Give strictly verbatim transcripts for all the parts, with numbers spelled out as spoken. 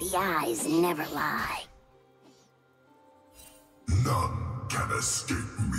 The eyes never lie. None can escape me.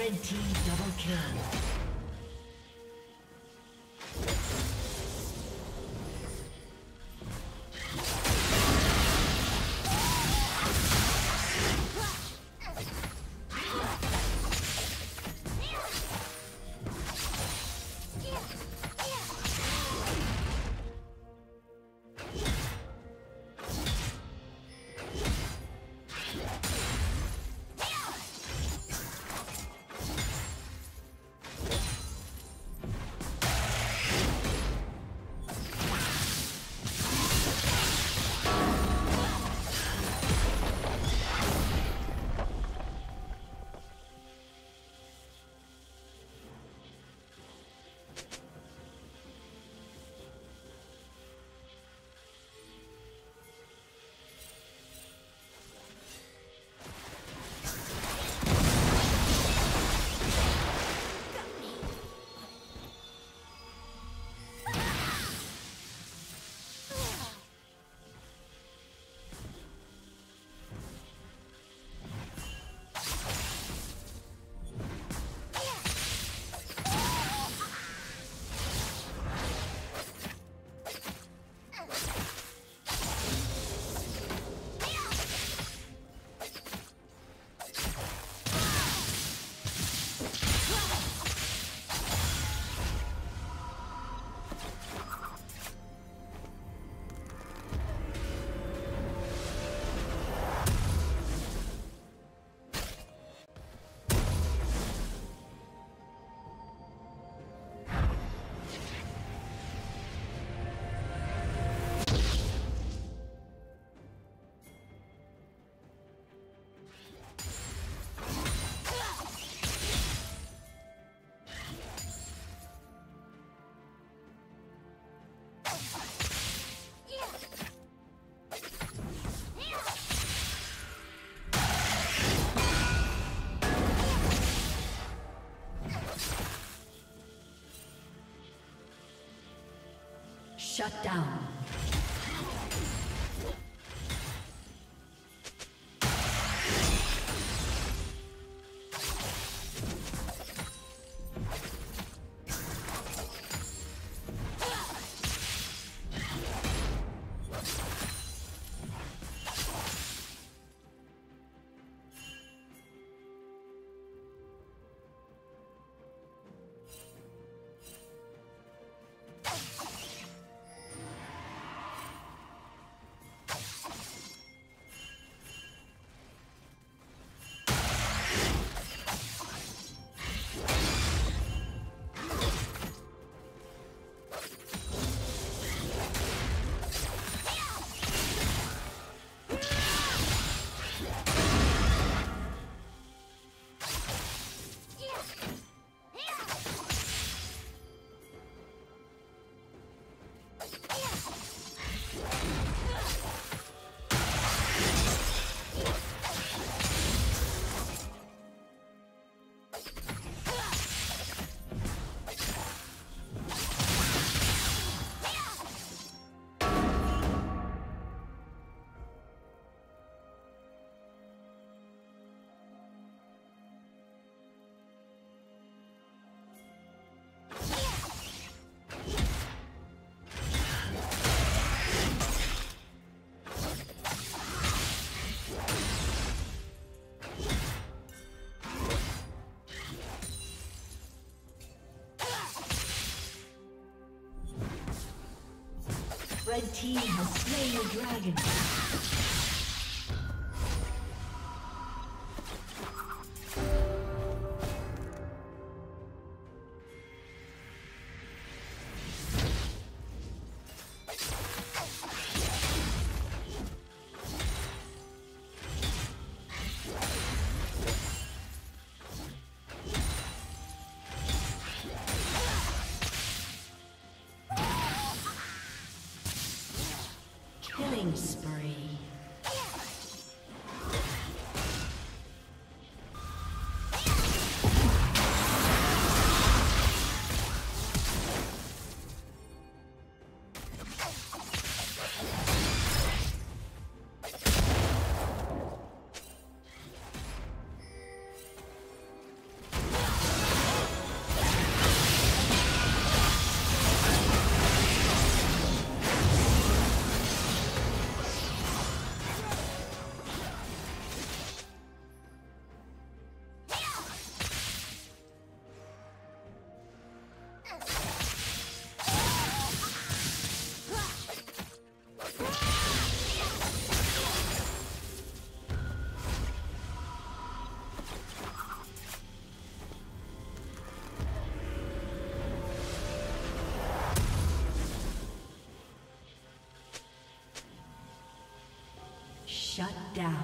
Red team double kill. Shut down. Red team has slain the dragon. Shut down.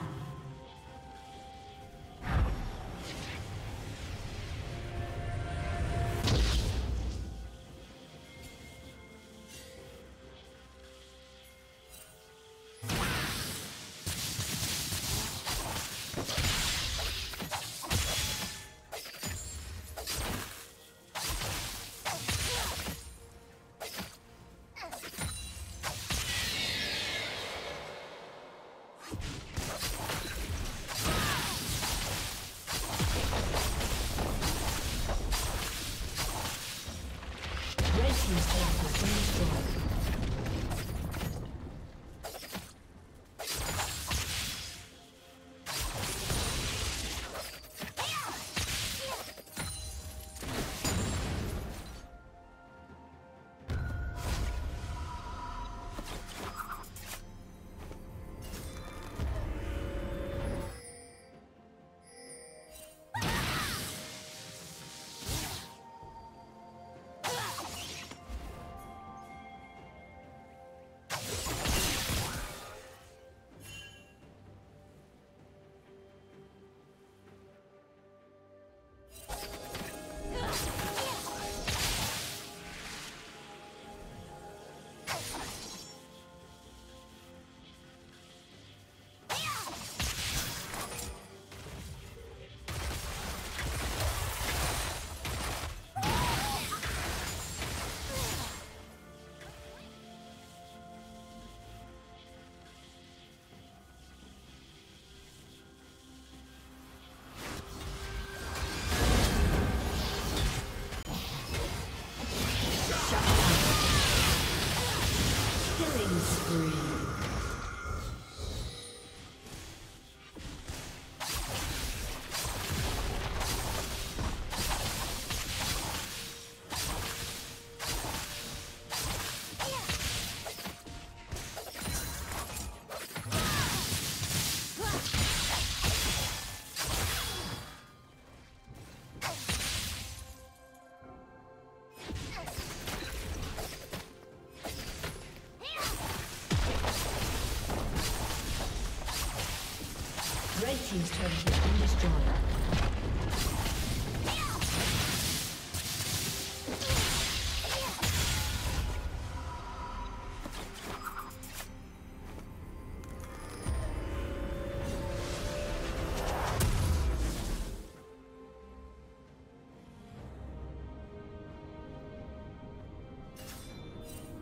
Team's turret has been destroyed.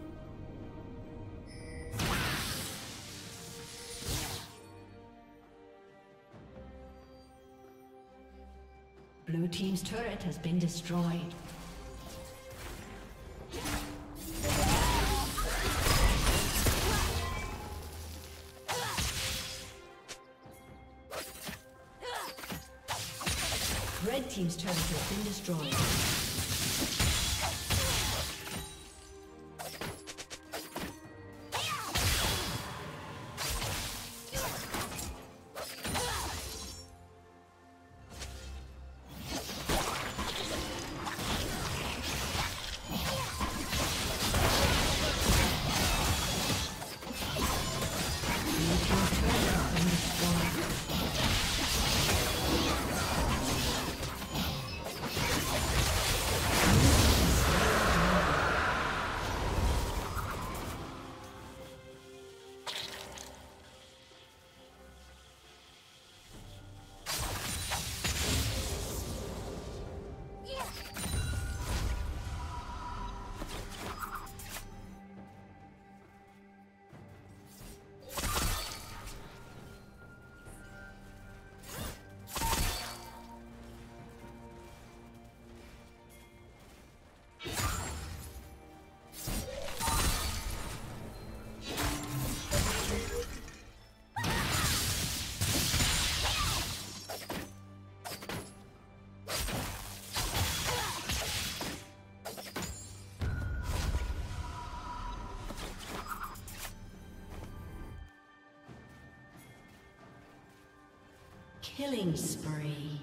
Blue team's turret has been destroyed. Red team's turret has been destroyed. Killing spree.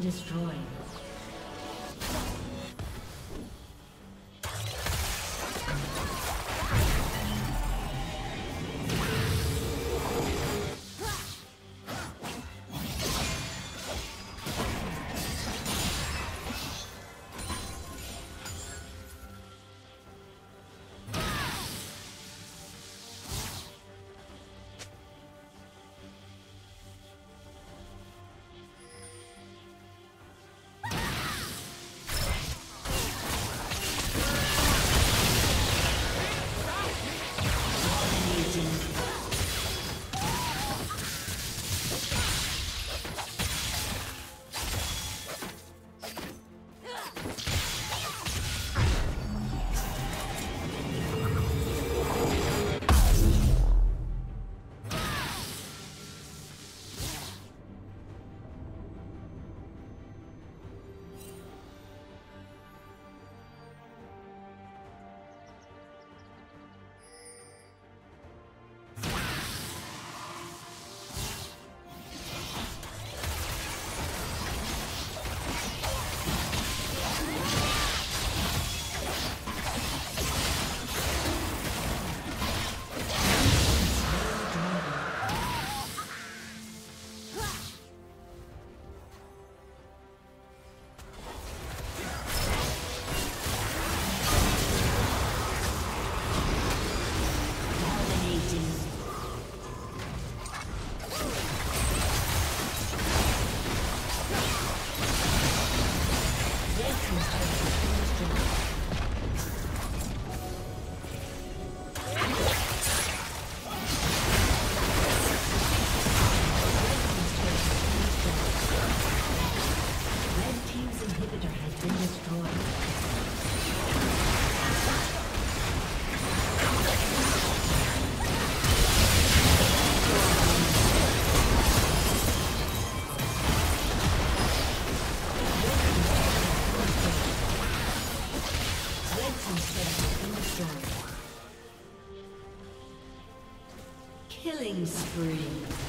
been destroyed. Killing spree.